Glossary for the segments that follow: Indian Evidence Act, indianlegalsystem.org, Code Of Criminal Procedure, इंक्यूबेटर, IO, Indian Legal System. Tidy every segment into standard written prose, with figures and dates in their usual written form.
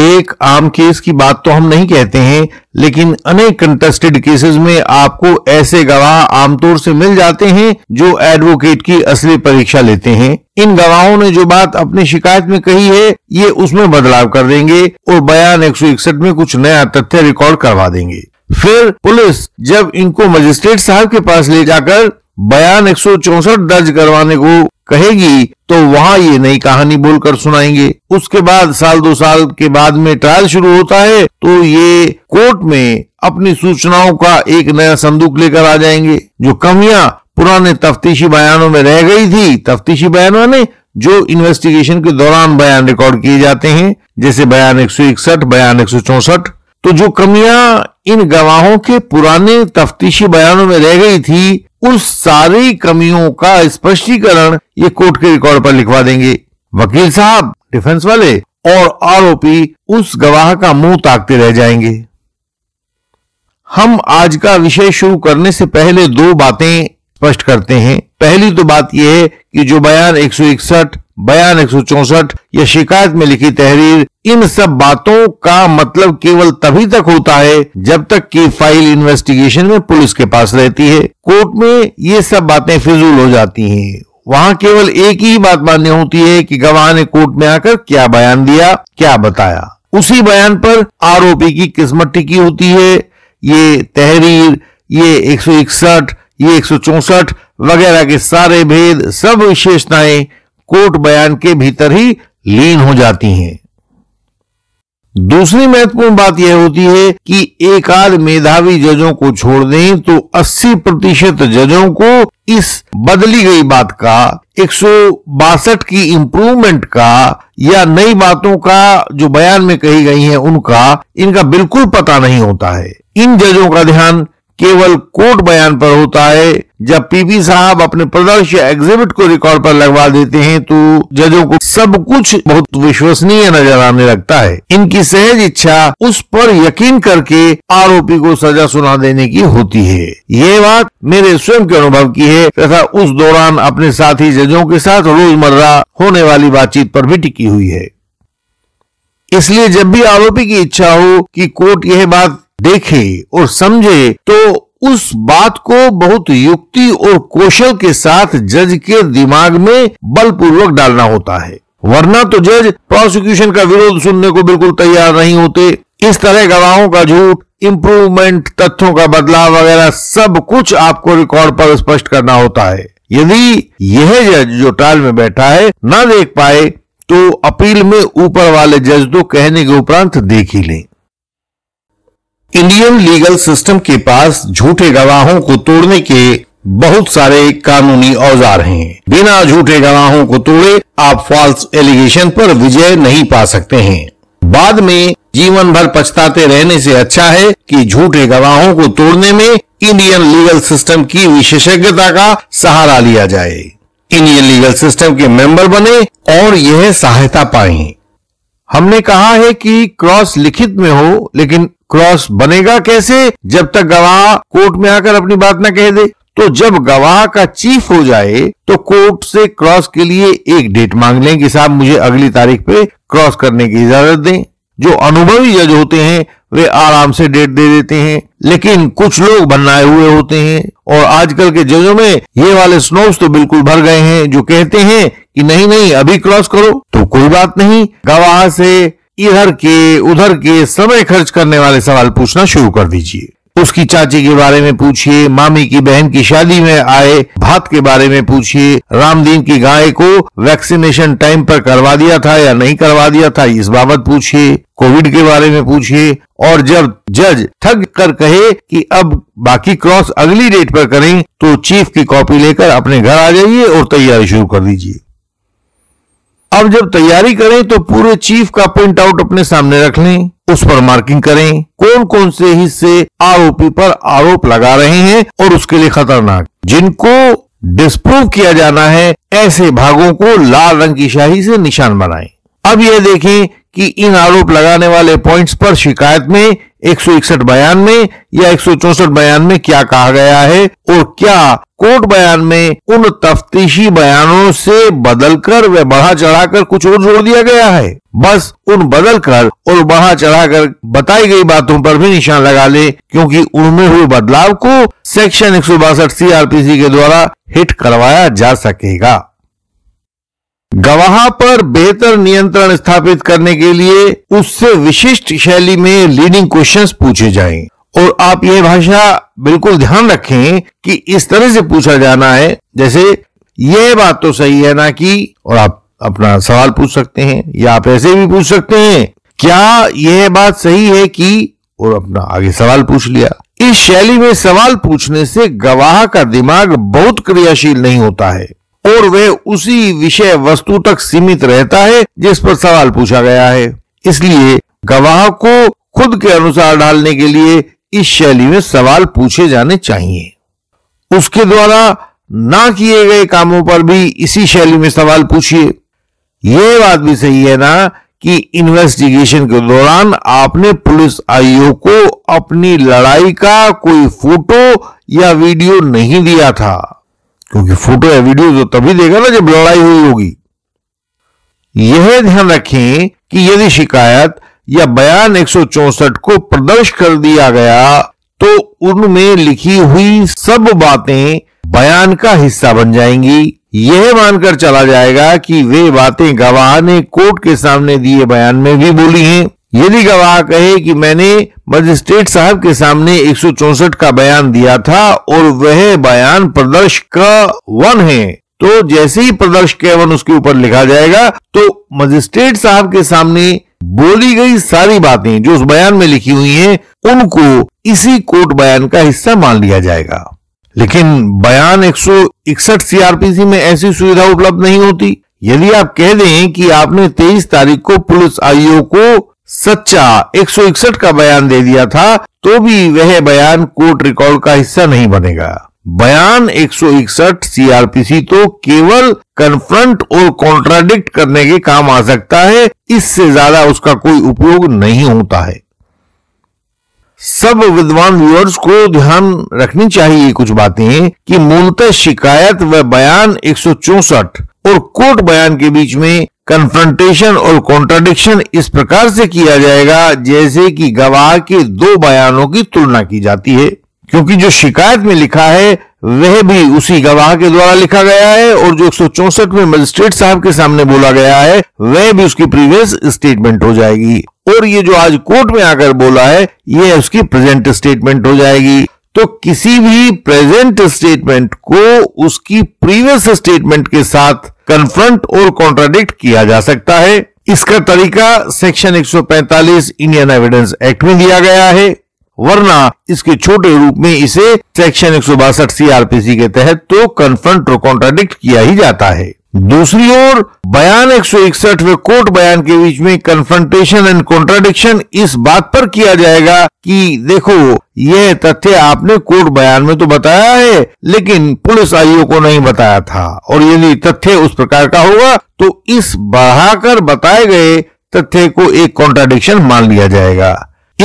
एक आम केस की बात तो हम नहीं कहते हैं, लेकिन अनेक कंटेस्टेड केसेस में आपको ऐसे गवाह आमतौर से मिल जाते हैं जो एडवोकेट की असली परीक्षा लेते हैं। इन गवाहों ने जो बात अपनी शिकायत में कही है ये उसमें बदलाव कर देंगे और बयान 161 में कुछ नया तथ्य रिकॉर्ड करवा देंगे। फिर पुलिस जब इनको मजिस्ट्रेट साहब के पास ले जाकर बयान 164 दर्ज करवाने को कहेगी तो वहाँ ये नई कहानी बोलकर सुनाएंगे। उसके बाद साल दो साल के बाद में ट्रायल शुरू होता है तो ये कोर्ट में अपनी सूचनाओं का एक नया संदूक लेकर आ जाएंगे। जो कमियां पुराने तफ्तीशी बयानों में रह गई थी, तफ्तीशी बयानों ने जो इन्वेस्टिगेशन के दौरान बयान रिकॉर्ड किए जाते हैं, जैसे बयान 161, बयान 164, तो जो कमियां इन गवाहों के पुराने तफ्तीशी बयानों में रह गई थी उस सारी कमियों का स्पष्टीकरण ये कोर्ट के रिकॉर्ड पर लिखवा देंगे। वकील साहब, डिफेंस वाले और आरोपी उस गवाह का मुंह ताकते रह जाएंगे। हम आज का विषय शुरू करने से पहले दो बातें स्पष्ट करते हैं। पहली तो बात यह है कि जो बयान 161, बयान 164 या शिकायत में लिखी तहरीर, इन सब बातों का मतलब केवल तभी तक होता है जब तक कि फाइल इन्वेस्टिगेशन में पुलिस के पास रहती है। कोर्ट में ये सब बातें फिजूल हो जाती हैं। वहाँ केवल एक ही बात मान्य होती है कि गवाह ने कोर्ट में आकर क्या बयान दिया, क्या बताया। उसी बयान पर आरोपी की किस्मत टिकी होती है। ये तहरीर, ये 161, ये 164 वगैरह के सारे भेद, सब विशेषताएं कोर्ट बयान के भीतर ही लीन हो जाती हैं। दूसरी महत्वपूर्ण बात यह होती है कि एक आध मेधावी जजों को छोड़ दें तो 80% जजों को इस बदली गई बात का, 162 की इम्प्रूवमेंट का या नई बातों का जो बयान में कही गई हैं उनका, इनका बिल्कुल पता नहीं होता है। इन जजों का ध्यान केवल कोर्ट बयान पर होता है। जब पीपी साहब अपने प्रदर्श या एग्जिबिट को रिकॉर्ड पर लगवा देते हैं तो जजों को सब कुछ बहुत विश्वसनीय नजर आने लगता है। इनकी सहज इच्छा उस पर यकीन करके आरोपी को सजा सुना देने की होती है। ये बात मेरे स्वयं के अनुभव की है तथा उस दौरान अपने साथी जजों के साथ रोजमर्रा होने वाली बातचीत पर भी टिकी हुई है। इसलिए जब भी आरोपी की इच्छा हो कि कोर्ट यह बात देखे और समझे तो उस बात को बहुत युक्ति और कौशल के साथ जज के दिमाग में बलपूर्वक डालना होता है, वरना तो जज प्रोसिक्यूशन का विरोध सुनने को बिल्कुल तैयार नहीं होते। इस तरह गवाहों का झूठ, इम्प्रूवमेंट, तथ्यों का बदलाव वगैरह सब कुछ आपको रिकॉर्ड पर स्पष्ट करना होता है। यदि यह जज जो ट्रायल में बैठा है ना देख पाए तो अपील में ऊपर वाले जज तो कहने के उपरांत देख ही लें। इंडियन लीगल सिस्टम के पास झूठे गवाहों को तोड़ने के बहुत सारे कानूनी औजार हैं। बिना झूठे गवाहों को तोड़े आप फॉल्स एलिगेशन पर विजय नहीं पा सकते हैं। बाद में जीवन भर पछताते रहने से अच्छा है कि झूठे गवाहों को तोड़ने में इंडियन लीगल सिस्टम की विशेषज्ञता का सहारा लिया जाए। इंडियन लीगल सिस्टम के मेंबर बने और यह सहायता पाएं। हमने कहा है कि क्रॉस लिखित में हो, लेकिन क्रॉस बनेगा कैसे जब तक गवाह कोर्ट में आकर अपनी बात न कह दे। तो जब गवाह का चीफ हो जाए तो कोर्ट से क्रॉस के लिए एक डेट मांग लें कि साहब मुझे अगली तारीख पे क्रॉस करने की इजाजत दें। जो अनुभवी जज होते हैं वे आराम से डेट दे देते हैं, लेकिन कुछ लोग बनाए हुए होते हैं और आजकल के जजों में ये वाले स्नोब्स तो बिल्कुल भर गए हैं जो कहते हैं कि नहीं नहीं अभी क्रॉस करो। तो कोई बात नहीं, गवाह से इधर के उधर के समय खर्च करने वाले सवाल पूछना शुरू कर दीजिए। उसकी चाची के बारे में पूछिए, मामी की बहन की शादी में आए भात के बारे में पूछिए, रामदीन की गाय को वैक्सीनेशन टाइम पर करवा दिया था या नहीं करवा दिया था इस बाबत पूछिए, कोविड के बारे में पूछिए। और जब जज थक कर कहे कि अब बाकी क्रॉस अगली डेट पर करें तो चीफ की कॉपी लेकर अपने घर आ जाइए और तैयारी शुरू कर दीजिए। अब जब तैयारी करें तो पूरे चीफ का प्रिंट आउट अपने सामने रख लें, उस पर मार्किंग करें कौन कौन से हिस्से आरोपी पर आरोप लगा रहे हैं और उसके लिए खतरनाक, जिनको डिस्प्रूव किया जाना है, ऐसे भागों को लाल रंग की स्याही से निशान बनाएं। अब यह देखें कि इन आरोप लगाने वाले पॉइंट्स पर शिकायत में 161 बयान में या 164 बयान में क्या कहा गया है और क्या कोर्ट बयान में उन तफ्तीशी बयानों से बदलकर व बढ़ा चढ़ाकर कुछ और जोड़ दिया गया है। बस उन बदलकर और बढ़ा चढ़ाकर बताई गई बातों पर भी निशान लगा ले, क्योंकि उनमें हुए बदलाव को सेक्शन 162 CRPC के द्वारा हिट करवाया जा सकेगा। गवाह पर बेहतर नियंत्रण स्थापित करने के लिए उससे विशिष्ट शैली में लीडिंग क्वेश्चंस पूछे जाएं और आप ये भाषा बिल्कुल ध्यान रखें कि इस तरह से पूछा जाना है जैसे यह बात तो सही है ना कि, और आप अपना सवाल पूछ सकते हैं या आप ऐसे भी पूछ सकते हैं क्या यह बात सही है कि, और अपना आगे सवाल पूछ लिया। इस शैली में सवाल पूछने से गवाह का दिमाग बहुत क्रियाशील नहीं होता है और वह उसी विषय वस्तु तक सीमित रहता है जिस पर सवाल पूछा गया है। इसलिए गवाह को खुद के अनुसार ढालने के लिए इस शैली में सवाल पूछे जाने चाहिए। उसके द्वारा ना किए गए कामों पर भी इसी शैली में सवाल पूछिए। यह बात भी सही है ना कि इन्वेस्टिगेशन के दौरान आपने पुलिस आईओ को अपनी लड़ाई का कोई फोटो या वीडियो नहीं दिया था, क्योंकि फोटो या वीडियो तो तभी देगा ना जब लड़ाई हुई होगी। यह ध्यान रखें कि यदि शिकायत या बयान 164 को प्रदर्श कर दिया गया तो उनमें लिखी हुई सब बातें बयान का हिस्सा बन जाएंगी। यह मानकर चला जाएगा कि वे बातें गवाह ने कोर्ट के सामने दिए बयान में भी बोली हैं। यदि गवाह कहे कि मैंने मजिस्ट्रेट साहब के सामने 164 का बयान दिया था और वह बयान प्रदर्श का 1 है, तो जैसे ही प्रदर्श के 1 उसके ऊपर लिखा जाएगा तो मजिस्ट्रेट साहब के सामने बोली गई सारी बातें जो उस बयान में लिखी हुई हैं उनको इसी कोर्ट बयान का हिस्सा मान लिया जाएगा। लेकिन बयान 161 CRPC में ऐसी सुविधा उपलब्ध नहीं होती। यदि आप कह दें कि आपने 23 तारीख को पुलिस आईओ को सच्चा 161 का बयान दे दिया था, तो भी वह बयान कोर्ट रिकॉर्ड का हिस्सा नहीं बनेगा। बयान 161 CRPC तो केवल कन्फ्रंट और कॉन्ट्राडिक्ट करने के काम आ सकता है, इससे ज्यादा उसका कोई उपयोग नहीं होता है। सब विद्वान व्यूअर्स को ध्यान रखनी चाहिए कुछ बातें कि मूलतः शिकायत व बयान 164 और कोर्ट बयान के बीच में कन्फ्रंटेशन और कॉन्ट्राडिक्शन इस प्रकार से किया जाएगा जैसे कि गवाह के 2 बयानों की तुलना की जाती है, क्योंकि जो शिकायत में लिखा है वह भी उसी गवाह के द्वारा लिखा गया है और जो 164 में मजिस्ट्रेट साहब के सामने बोला गया है वह भी उसकी प्रीवियस स्टेटमेंट हो जाएगी और ये जो आज कोर्ट में आकर बोला है यह उसकी प्रेजेंट स्टेटमेंट हो जाएगी। तो किसी भी प्रेजेंट स्टेटमेंट को उसकी प्रीवियस स्टेटमेंट के साथ कन्फ्रंट और कॉन्ट्राडिक्ट किया जा सकता है। इसका तरीका सेक्शन 145 इंडियन एविडेंस एक्ट में दिया गया है, वरना इसके छोटे रूप में इसे सेक्शन 162 CRPC के तहत तो कन्फ्रंट और कॉन्ट्राडिक्ट किया ही जाता है। दूसरी ओर बयान 161 व कोर्ट बयान के बीच में कन्फ्रंटेशन एंड कॉन्ट्राडिक्शन इस बात पर किया जाएगा कि देखो यह तथ्य आपने कोर्ट बयान में तो बताया है लेकिन पुलिस आईओ को नहीं बताया था, और यदि तथ्य उस प्रकार का होगा तो इस बढ़ाकर बताए गए तथ्य को एक कॉन्ट्राडिक्शन मान लिया जाएगा।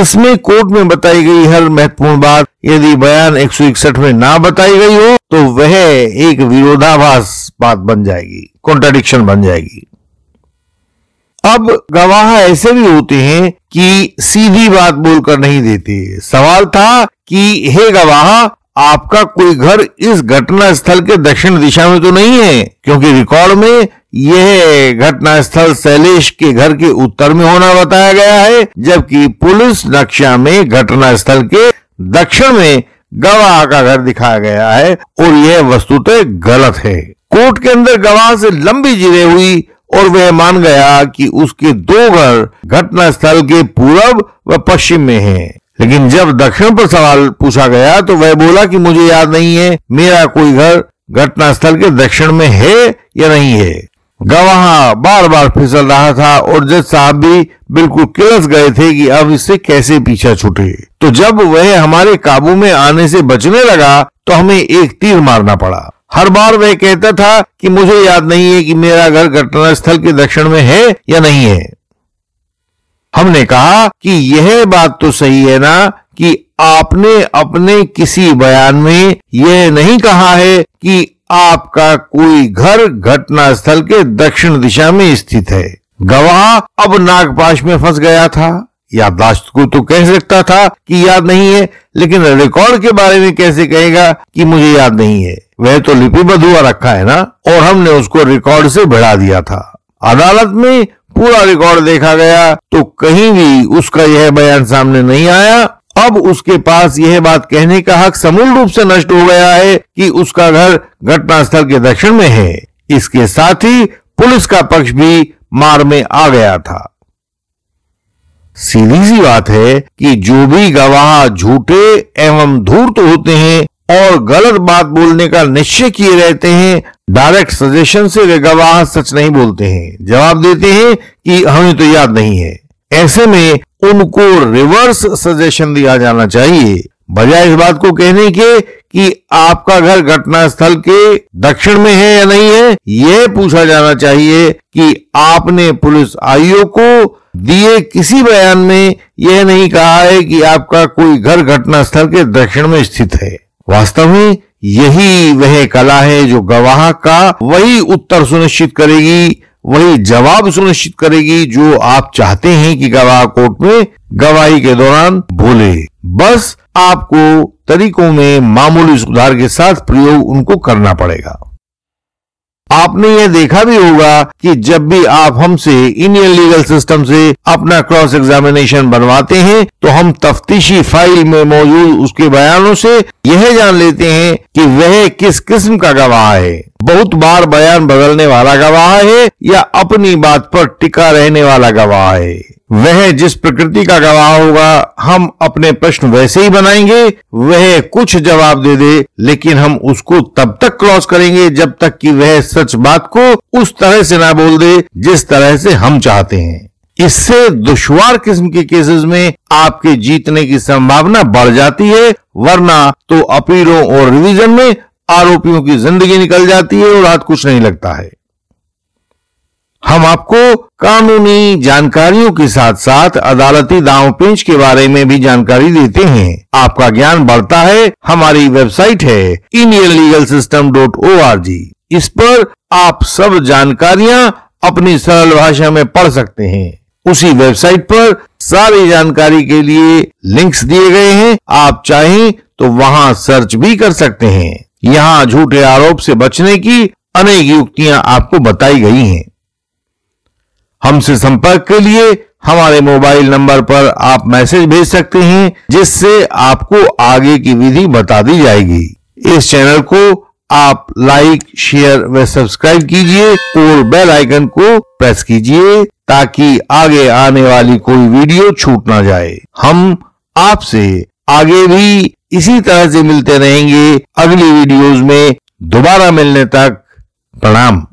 इसमें कोर्ट में बताई गई हर महत्वपूर्ण बात यदि बयान 161 में ना बताई गई हो तो वह एक विरोधाभास बात बन जाएगी, कॉन्ट्राडिक्शन बन जाएगी। अब गवाह ऐसे भी होते हैं कि सीधी बात बोलकर नहीं देते। सवाल था कि हे गवाह, आपका कोई घर इस घटना स्थल के दक्षिण दिशा में तो नहीं है, क्योंकि रिकॉर्ड में यह घटना स्थल शैलेश के घर के उत्तर में होना बताया गया है, जबकि पुलिस नक्शा में घटना स्थल के दक्षिण में गवाह का घर दिखाया गया है और यह वस्तुतः गलत है। कोर्ट के अंदर गवाह से लंबी जिरे हुई और वह मान गया कि उसके 2 घर घटना स्थल के पूरब व पश्चिम में हैं, लेकिन जब दक्षिण पर सवाल पूछा गया तो वह बोला कि मुझे याद नहीं है मेरा कोई घर घटना स्थल के दक्षिण में है या नहीं है। गवाह बार बार फिसल रहा था और जज साहब भी बिल्कुल किलस गए थे कि अब इससे कैसे पीछा छूटे। तो जब वह हमारे काबू में आने से बचने लगा तो हमें एक तीर मारना पड़ा। हर बार वह कहता था कि मुझे याद नहीं है कि मेरा घर घटनास्थल के दक्षिण में है या नहीं है। हमने कहा कि यह बात तो सही है ना कि आपने अपने किसी बयान में यह नहीं कहा है कि आपका कोई घर घटनास्थल के दक्षिण दिशा में स्थित है। गवाह अब नागपाश में फंस गया था, याददाश्त को तो कह सकता था कि याद नहीं है, लेकिन रिकॉर्ड के बारे में कैसे कहेगा कि मुझे याद नहीं है। वह तो लिपिबद्ध हुआ रखा है ना, और हमने उसको रिकॉर्ड से भिड़ा दिया था। अदालत में पूरा रिकॉर्ड देखा गया तो कहीं भी उसका यह बयान सामने नहीं आया। अब उसके पास यह बात कहने का हक समूल रूप से नष्ट हो गया है कि उसका घर घटनास्थल के दक्षिण में है। इसके साथ ही पुलिस का पक्ष भी मार में आ गया था। सीधी सी बात है कि जो भी गवाह झूठे एवं धूर्त होते हैं और गलत बात बोलने का निश्चय किए रहते हैं, डायरेक्ट सजेशन से वे गवाह सच नहीं बोलते हैं। जवाब देते हैं कि हमें तो याद नहीं है। ऐसे में उनको रिवर्स सजेशन दिया जाना चाहिए, बजाय इस बात को कहने के कि आपका घर घटनास्थल के दक्षिण में है या नहीं है। यह पूछा जाना चाहिए कि आपने पुलिस आईओ को दिए किसी बयान में यह नहीं कहा है कि आपका कोई घर घटनास्थल के दक्षिण में स्थित है। वास्तव में यही वह कला है जो गवाह का वही उत्तर सुनिश्चित करेगी, वही जवाब सुनिश्चित करेगी जो आप चाहते हैं कि गवाह कोर्ट में गवाही के दौरान बोले। बस आपको तरीकों में मामूली सुधार के साथ प्रयोग उनको करना पड़ेगा। आपने यह देखा भी होगा कि जब भी आप हमसे इंडियन लीगल सिस्टम से अपना क्रॉस एग्जामिनेशन बनवाते हैं तो हम तफ्तीशी फाइल में मौजूद उसके बयानों से यह जान लेते हैं कि वह किस किस्म का गवाह है। बहुत बार बयान बदलने वाला गवाह है या अपनी बात पर टिका रहने वाला गवाह है। वह जिस प्रकृति का गवाह होगा हम अपने प्रश्न वैसे ही बनाएंगे। वह कुछ जवाब दे दे लेकिन हम उसको तब तक क्रॉस करेंगे जब तक कि वह सच बात को उस तरह से ना बोल दे जिस तरह से हम चाहते हैं। इससे दुश्वार किस्म के केसेस में आपके जीतने की संभावना बढ़ जाती है, वरना तो अपीलों और रिवीजन में आरोपियों की जिंदगी निकल जाती है और हाथ कुछ नहीं लगता है। हम आपको कानूनी जानकारियों के साथ साथ अदालती दांव पेंच के बारे में भी जानकारी देते हैं। आपका ज्ञान बढ़ता है। हमारी वेबसाइट है indianlegalsystem.org। इस पर आप सब जानकारियां अपनी सरल भाषा में पढ़ सकते हैं। उसी वेबसाइट पर सारी जानकारी के लिए लिंक्स दिए गए हैं, आप चाहें तो वहां सर्च भी कर सकते हैं। यहाँ झूठे आरोप से बचने की अनेक युक्तियां आपको बताई गई हैं। हमसे संपर्क के लिए हमारे मोबाइल नंबर पर आप मैसेज भेज सकते हैं, जिससे आपको आगे की विधि बता दी जाएगी। इस चैनल को आप लाइक, शेयर व सब्सक्राइब कीजिए और बेल आइकन को प्रेस कीजिए ताकि आगे आने वाली कोई वीडियो छूट ना जाए। हम आपसे आगे भी इसी तरह से मिलते रहेंगे। अगली वीडियोस में दोबारा मिलने तक प्रणाम।